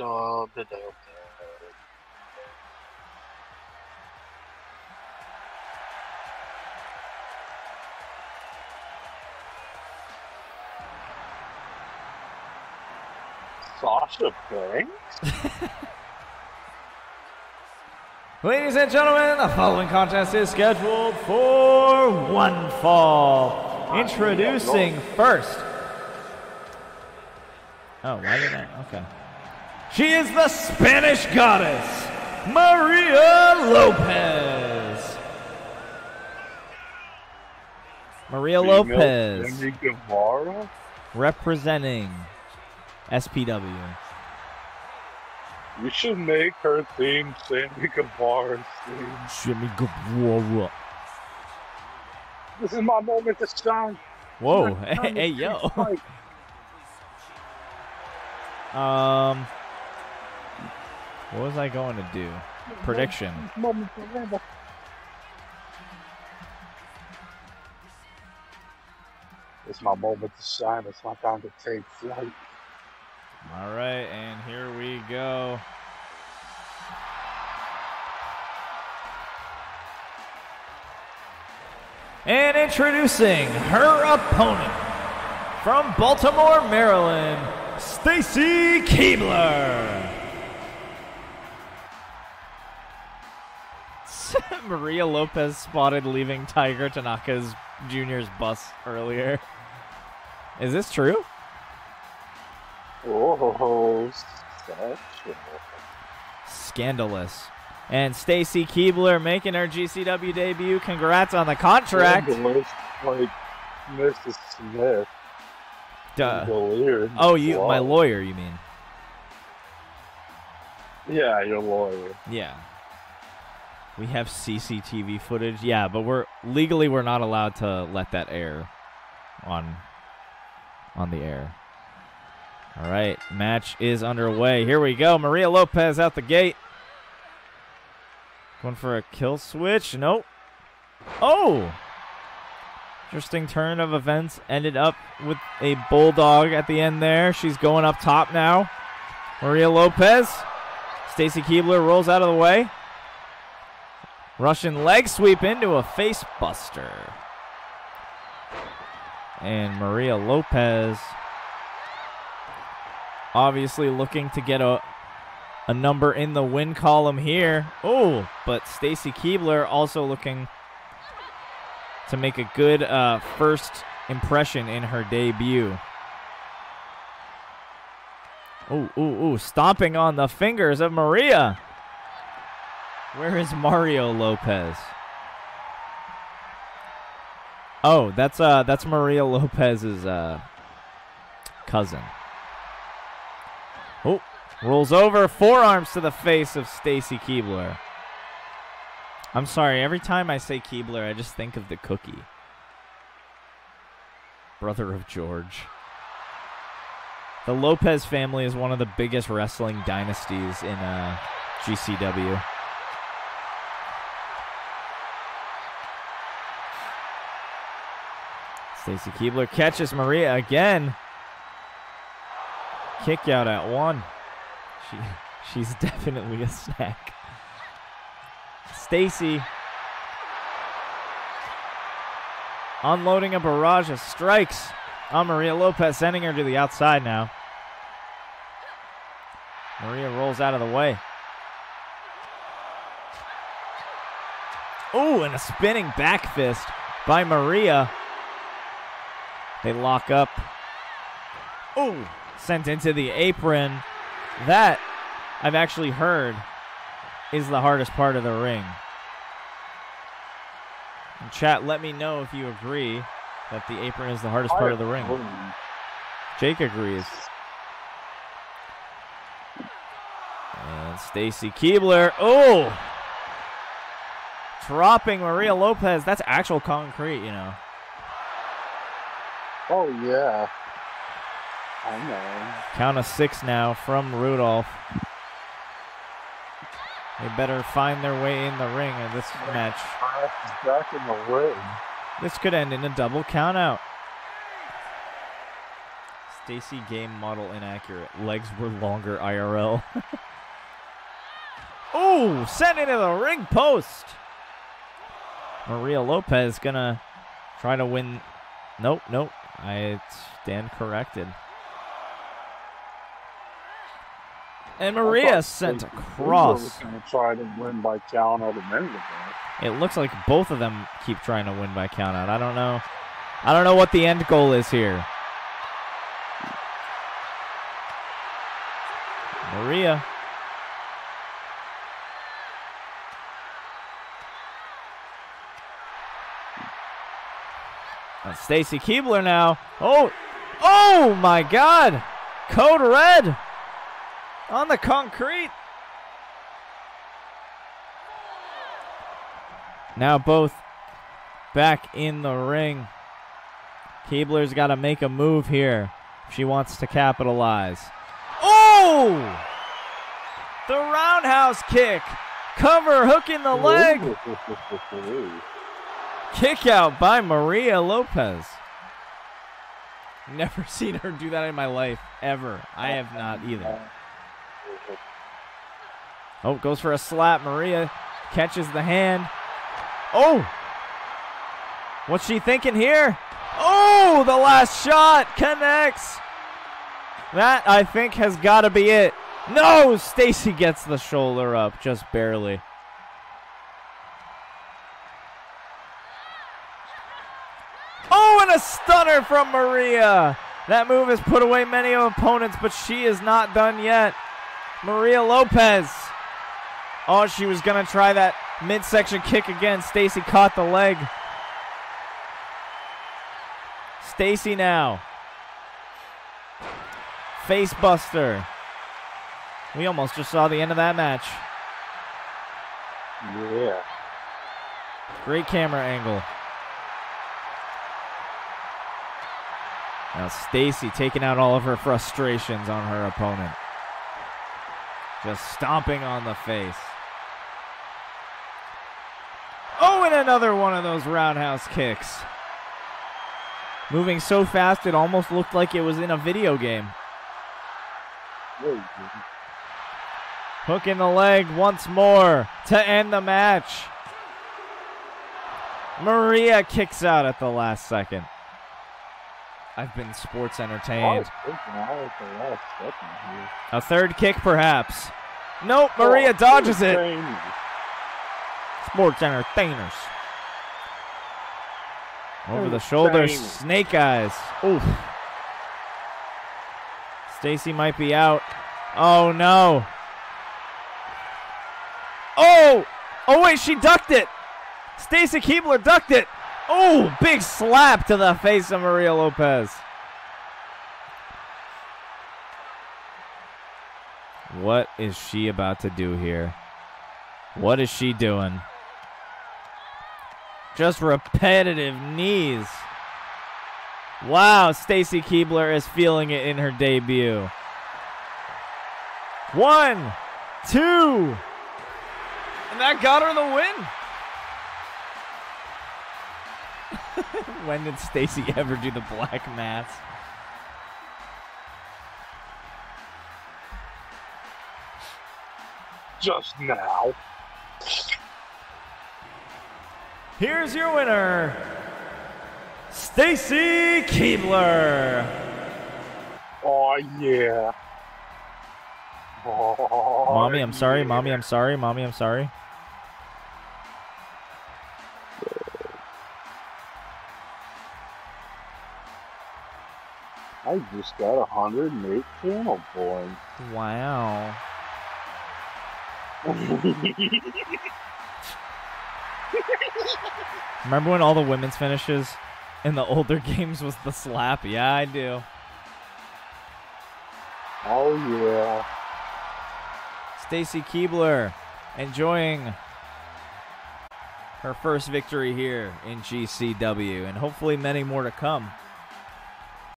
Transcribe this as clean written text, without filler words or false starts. dog the day. Sasha Banks? Ladies and gentlemen, the following contest is scheduled for one fall. Introducing first. Oh, why did I? Okay. She is the Spanish goddess, Maria Lopez. Maria Lopez. Sammy Guevara? Representing SPW. You should make her theme Sammy Guevara's theme. Sammy Guevara. This is my moment to shine. Whoa. Hey, yo. What was I going to do? Prediction. It's my moment to shine. It's my time to take flight. All right, and here we go. And introducing her opponent from Baltimore, Maryland, Stacy Keibler. Maria Lopez spotted leaving Tiger Tanaka's Jr.'s bus earlier. Is this true? Oh, scandalous. And Stacy Keibler making her GCW debut. Congrats on the contract. Scandalous, like Mrs. Smith. Duh. Oh, you, my lawyer, you mean? Yeah, your lawyer. Yeah. We have CCTV footage. Yeah, but we're not allowed to let that air on the air. All right, match is underway. Here we go. Maria Lopez out the gate. Going for a kill switch. Nope. Oh! Interesting turn of events. Ended up with a bulldog at the end there. She's going up top now. Maria Lopez. Stacy Keibler rolls out of the way. Russian leg sweep into a face buster. And Maria Lopez obviously looking to get a number in the win column here. Oh, but Stacy Keibler also looking to make a good first impression in her debut. Oh, stomping on the fingers of Maria. Where is Mario Lopez? Oh, that's Maria Lopez's cousin. Oh, rolls over, forearms to the face of Stacy Keibler. I'm sorry, every time I say Keibler, I just think of the cookie. Brother of George. The Lopez family is one of the biggest wrestling dynasties in GCW. Stacy Keibler catches Maria again. Kick out at one. She's definitely a snack. Stacy unloading a barrage of strikes on Maria Lopez, sending her to the outside now. Maria rolls out of the way. Oh, and a spinning back fist by Maria. They lock up. Oh. Sent into the apron. That, I've actually heard, is the hardest part of the ring. And chat, let me know if you agree that the apron is the hardest part of the ring. Jake agrees. And Stacy Keibler. Oh! Dropping Maria Lopez. That's actual concrete, you know. Oh, yeah. I know. Count of six now from Rudolph. They better find their way in the ring in this match. Back in the ring. This could end in a double count out. Stacy game model inaccurate. Legs were longer IRL. Ooh, sent into the ring post. Maria Lopez gonna try to win. Nope, nope. I stand corrected. And Maria sent across. Gonna try to win by count out a minute ago. It looks like both of them keep trying to win by count out. I don't know. I don't know what the end goal is here. Maria. Stacy Keibler now. Oh, oh my God. Code red on the concrete. Now both back in the ring. Keibler's got to make a move here if she wants to capitalize. Oh! The roundhouse kick. Cover, hook in the leg. Kick out by Maria Lopez. Never seen her do that in my life, ever. I have not either. Oh, goes for a slap. Maria catches the hand. Oh! What's she thinking here? Oh, the last shot connects. That, I think, has got to be it. No, Stacy gets the shoulder up, just barely. Oh, and a stunner from Maria. That move has put away many opponents, but she is not done yet. Maria Lopez. Oh, she was going to try that midsection kick again. Stacy caught the leg. Stacy now. Face buster. We almost just saw the end of that match. Yeah. Great camera angle. Now Stacy taking out all of her frustrations on her opponent. Just stomping on the face. Oh, and another one of those roundhouse kicks. Moving so fast, it almost looked like it was in a video game. Hook in the leg once more to end the match. Maria kicks out at the last second. I've been sports entertained. A third kick, perhaps. Nope, Maria dodges it. Sports entertainers. Over the shoulder, snake eyes. Oof. Stacy might be out. Oh, no. Oh! Oh, wait, she ducked it. Stacy Keibler ducked it. Oh, big slap to the face of Maria Lopez. What is she about to do here? What is she doing? Just repetitive knees. Wow, Stacy Keibler is feeling it in her debut. 1, 2. And that got her the win. When did Stacy ever do the black mass? Just now. Here's your winner, Stacy Keibler. Oh yeah. Oh, mommy, I'm sorry. Yeah. Mommy, I'm sorry. Mommy, I'm sorry. I just got 108 channel points. Wow. Remember when all the women's finishes in the older games was the slap? Yeah, I do. Oh, yeah. Stacy Keibler enjoying her first victory here in GCW, and hopefully many more to come.